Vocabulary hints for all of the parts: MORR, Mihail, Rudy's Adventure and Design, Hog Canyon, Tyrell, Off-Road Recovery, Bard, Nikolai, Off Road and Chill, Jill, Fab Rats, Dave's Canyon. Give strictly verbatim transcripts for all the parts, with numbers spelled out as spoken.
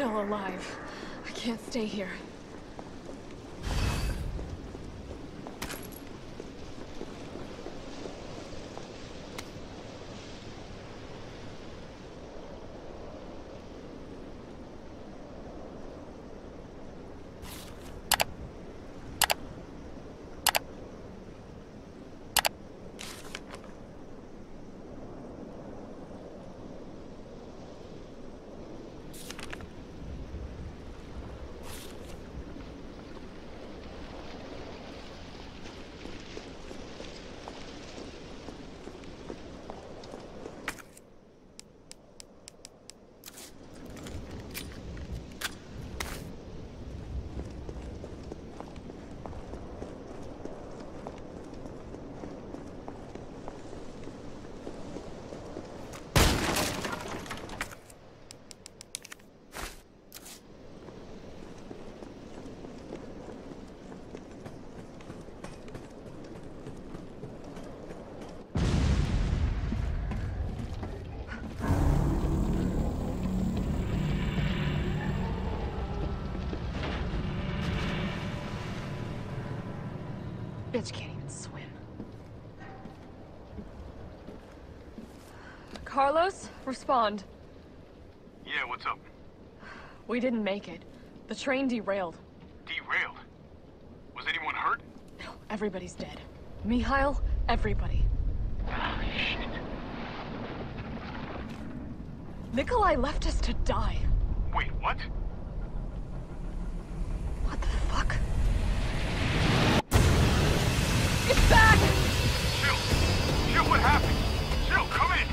still alive. I can't stay here. Bitch can't even swim. Carlos, respond. Yeah, what's up? We didn't make it. The train derailed. Derailed? Was anyone hurt? No, everybody's dead. Mihail, everybody. Holy shit. Nikolai left us to die. Wait, what? What the fuck? It's back! Jill! Jill, what happened? Jill, come in!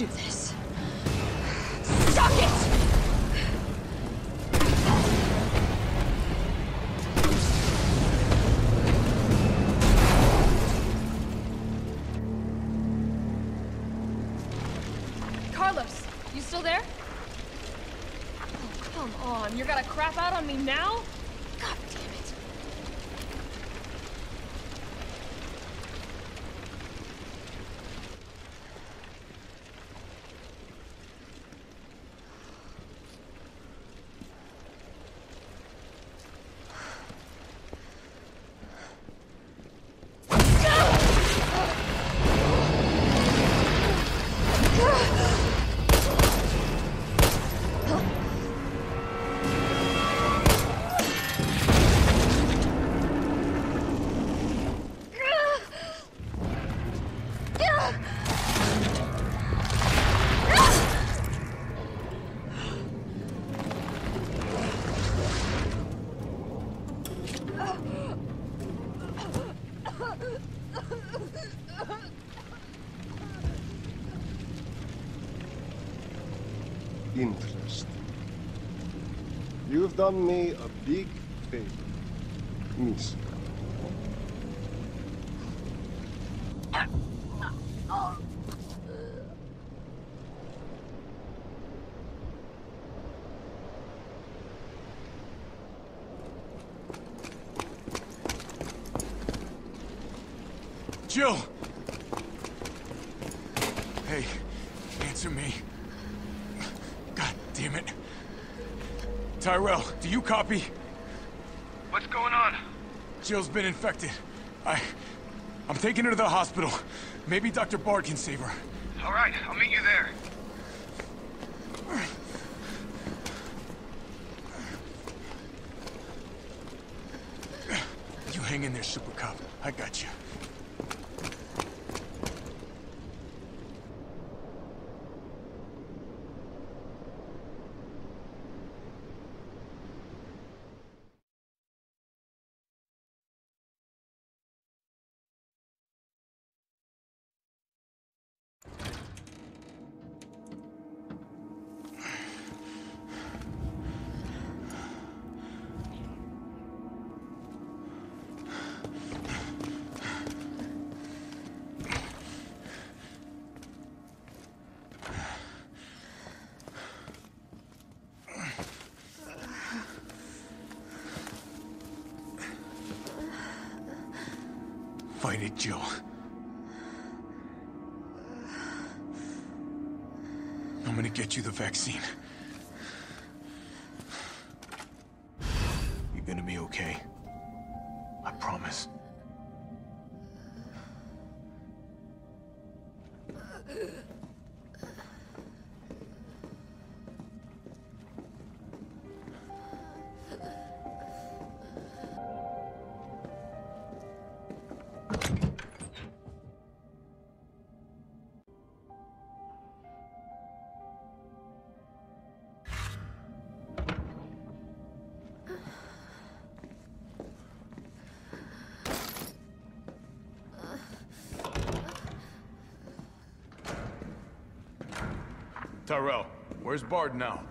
do this. Stop it! You're gonna crap out on me now? God damn it. Interesting. You've done me a big favor, Miss. Jill! Hey, answer me. God damn it. Tyrell, do you copy? What's going on? Jill's been infected. I... I'm taking her to the hospital. Maybe Doctor Bard can save her. All right, I'll meet you there. You hang in there, Super Cop. I got you. Fight it, Jill. I'm gonna get you the vaccine. You're gonna be okay. I promise. Tyrell, where's Bard now?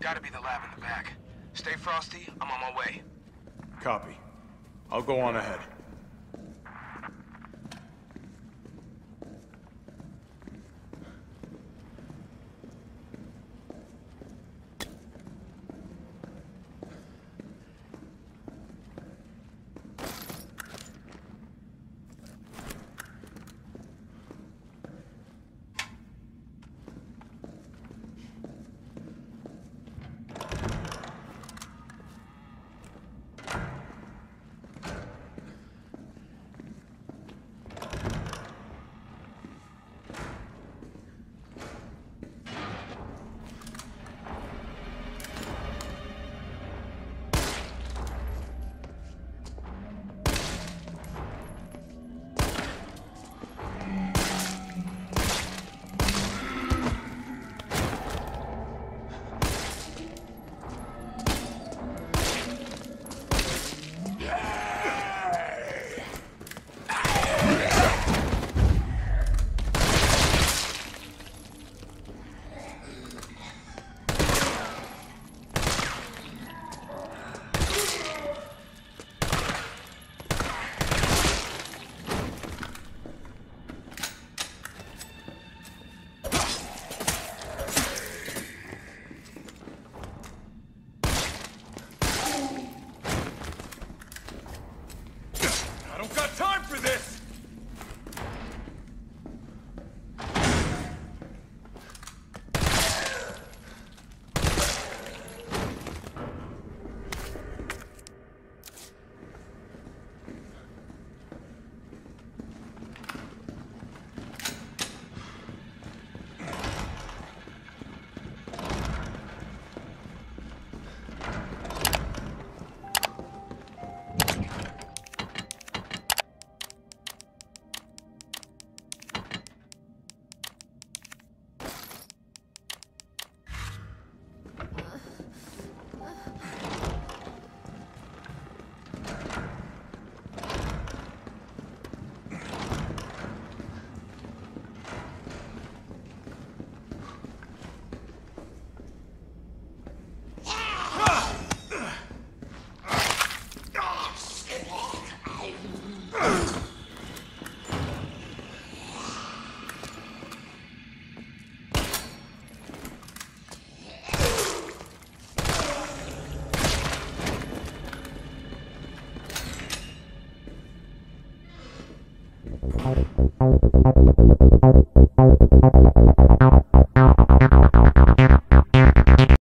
Gotta be the lab in the back. Stay frosty, I'm on my way. Copy. I'll go on ahead.